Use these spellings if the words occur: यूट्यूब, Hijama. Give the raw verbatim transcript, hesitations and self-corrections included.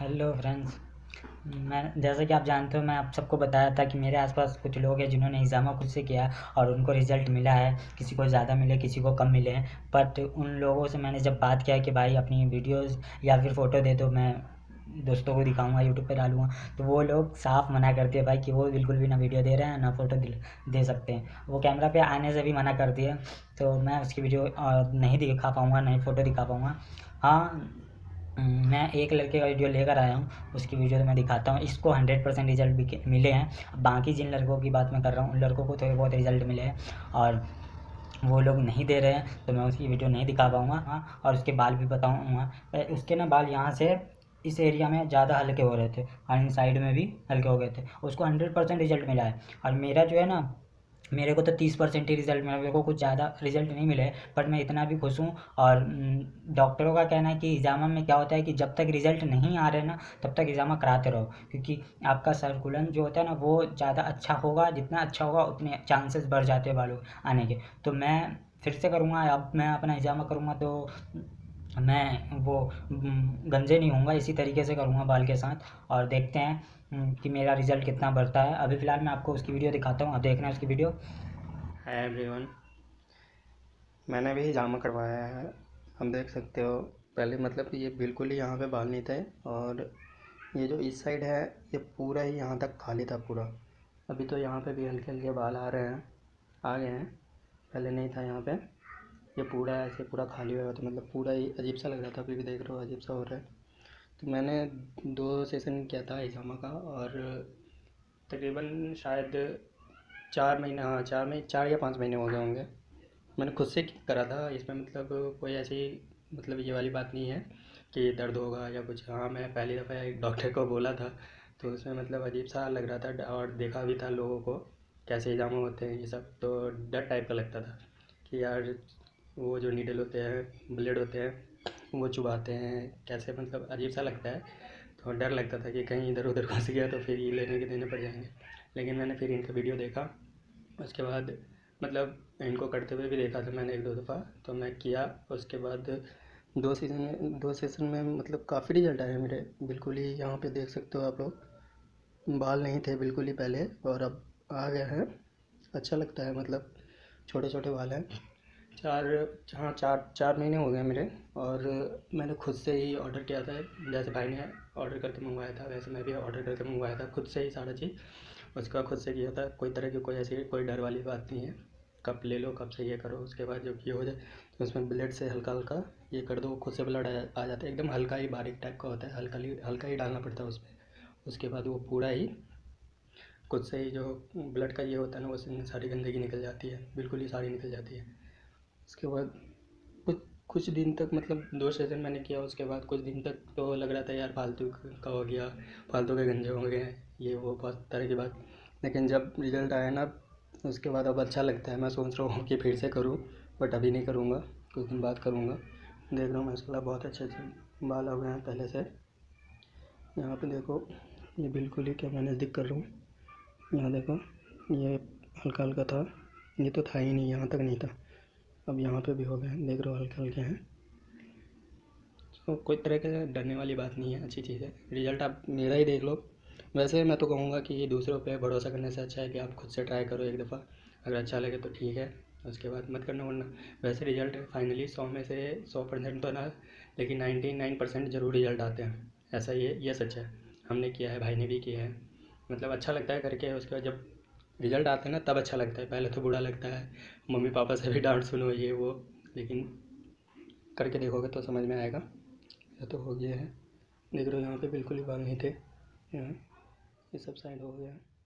Hello friends, मैं जैसा कि आप जानते हो मैं आप सबको बताया था कि मेरे आसपास कुछ लोग हैं जिन्होंने हिजामा खुद से किया और उनको रिज़ल्ट मिला है। किसी को ज़्यादा मिले, किसी को कम मिले हैं, बट उन लोगों से मैंने जब बात किया कि भाई अपनी वीडियोस या फिर फ़ोटो दे दो, मैं दोस्तों को दिखाऊंगा, यूट्यूब पे डालूंगा, तो वो लोग साफ मना करते हैं भाई कि वो बिल्कुल भी ना वीडियो दे रहे हैं ना फ़ोटो दे सकते हैं। वो कैमरा पे आने से भी मना कर दिए, तो मैं उसकी वीडियो नहीं दिखा पाऊँगा, नहीं फ़ोटो दिखा पाऊँगा। हाँ, मैं एक लड़के का वीडियो लेकर आया हूँ, उसकी वीडियो तो मैं दिखाता हूँ। इसको हंड्रेड परसेंट रिज़ल्ट मिले हैं। बाकी जिन लड़कों की बात मैं कर रहा हूँ उन लड़कों को थोड़े बहुत रिज़ल्ट मिले हैं और वो लोग नहीं दे रहे हैं, तो मैं उसकी वीडियो नहीं दिखा पाऊँगा। और उसके बाल भी बताऊँगा, उसके ना बाल यहाँ से इस एरिया में ज़्यादा हल्के हो रहे थे और इन साइड में भी हल्के हो गए थे। उसको हंड्रेड परसेंट रिज़ल्ट मिला है और मेरा जो है ना, मेरे को तो तीस परसेंट ही रिज़ल्ट मिला, मेरे को कुछ ज़्यादा रिज़ल्ट नहीं मिले, बट मैं इतना भी खुश हूँ। और डॉक्टरों का कहना है कि हिजामा में क्या होता है कि जब तक रिज़ल्ट नहीं आ रहे ना तब तक हिजामा कराते रहो, क्योंकि आपका सर्कुलन जो होता है ना वो ज़्यादा अच्छा होगा, जितना अच्छा होगा उतने चांसेस बढ़ जाते हैं बालों आने के। तो मैं फिर से करूँगा, अब मैं अपना हिजामा करूँगा तो मैं वो गंजे नहीं होऊंगा, इसी तरीके से करूँगा बाल के साथ। और देखते हैं कि मेरा रिज़ल्ट कितना बढ़ता है। अभी फ़िलहाल मैं आपको उसकी वीडियो दिखाता हूँ, आप देखना है उसकी वीडियो। हाय एवरीवन, मैंने भी हिजामा करवाया है। हम देख सकते हो, पहले मतलब ये बिल्कुल ही यहाँ पे बाल नहीं थे और ये जो इस साइड है ये पूरा ही यहाँ तक खाली था पूरा। अभी तो यहाँ पर भी हल्के हल्के बाल आ रहे हैं, आ गए हैं, पहले नहीं था। यहाँ पर ये पूरा ऐसे पूरा खाली हुआ तो मतलब पूरा ही अजीब सा लग रहा था, अभी भी देख रहे हो अजीब सा हो रहा है। तो मैंने दो सेशन किया था हिजामा का और तकरीबन शायद चार महीना हाँ चार महीने चार या पाँच महीने हो गए होंगे मैंने खुद से करा था। इसमें मतलब कोई ऐसी मतलब ये वाली बात नहीं है कि दर्द होगा या कुछ। हाँ, मैं पहली दफ़ा एक डॉक्टर को बोला था तो उसमें मतलब अजीब सा लग रहा था और देखा भी था लोगों को कैसे हिजामा होते हैं ये सब, तो डर टाइप का लगता था कि यार वो जो नीडल होते हैं, ब्लेड होते हैं, वो चुभाते हैं कैसे, मतलब अजीब सा लगता है। तो डर लगता था कि कहीं इधर उधर घुस गया तो फिर ये लेने के देने पड़ जाएंगे। लेकिन मैंने फिर इनका वीडियो देखा, उसके बाद मतलब इनको करते हुए भी देखा था मैंने एक दो दफ़ा, तो मैं किया। उसके बाद दो सीज़न में दो सेशन में मतलब काफ़ी रिजल्ट आया मेरे। बिल्कुल ही यहाँ पर देख सकते हो आप लोग, बाल नहीं थे बिल्कुल ही पहले और अब आ गए हैं। अच्छा लगता है, मतलब छोटे छोटे बाल हैं। चार हाँ चार चार महीने हो गए मेरे और मैंने खुद से ही ऑर्डर किया था। जैसे भाई ने ऑर्डर करके मंगवाया था वैसे मैं भी ऑर्डर करके मंगवाया था, खुद से ही सारा चीज़ उसका खुद से किया था। कोई तरह की कोई ऐसी कोई डर वाली बात नहीं है, कप ले लो, कप से ये करो, उसके बाद जब ये हो जाए तो उसमें ब्लेड से हल्का हल्का ये कर दो, खुद से ब्लड आ जाता है। एकदम हल्का ही बारीक टाइप का होता है, हल्का ही हल्का ही डालना पड़ता है उसमें। उसके बाद वो पूरा ही खुद से ही जो ब्लड का ये होता है ना उसमें सारी गंदगी निकल जाती है, बिल्कुल ही सारी निकल जाती है। उसके बाद कुछ कुछ दिन तक मतलब दो सेशन मैंने किया, उसके बाद कुछ दिन तक तो लग रहा था यार फालतू का हो गया, फालतू के गंजे हो गए, ये वो बहुत तरह की बात। लेकिन जब रिज़ल्ट आया ना उसके बाद अब अच्छा लगता है। मैं सोच रहा हूँ कि फिर से करूँ, बट अभी नहीं करूँगा, कुछ दिन बाद करूँगा। देख रहा हूँ माशाल्लाह बहुत अच्छे अच्छे बाल हो गए हैं पहले से। यहाँ पर देखो ये बिल्कुल ही क्या मैंने दिक्कत कर रहा हूँ, यहाँ देखो ये हल्का हल्का था, ये तो था ही नहीं, यहाँ तक नहीं था, अब यहाँ पे भी हो गए हैं, देख रहे हो हल्के हल्के हैं। तो कोई तरह का डरने वाली बात नहीं है, अच्छी चीज़ है। रिज़ल्ट आप मेरा ही देख लो। वैसे मैं तो कहूँगा कि दूसरों पे भरोसा करने से अच्छा है कि आप खुद से ट्राई करो एक दफ़ा, अगर अच्छा लगे तो ठीक है, उसके बाद मत करना। वरना वैसे रिज़ल्ट फाइनली सौ में से सौ परसेंट तो ना, लेकिन नाइन्टी नाइन परसेंट ज़रूर रिज़ल्ट आते हैं, ऐसा ये ये सच है। हमने किया है, भाई ने भी किया है, मतलब अच्छा लगता है करके। उसके बाद जब रिज़ल्ट आते हैं ना तब अच्छा लगता है, पहले तो बुरा लगता है, मम्मी पापा से भी डांट सुनो ये वो, लेकिन करके देखोगे तो समझ में आएगा। ये तो हो गया है, देख रहे हो यहाँ पे बिल्कुल ही बाल नहीं थे, यहाँ ये सब साइड हो गया है।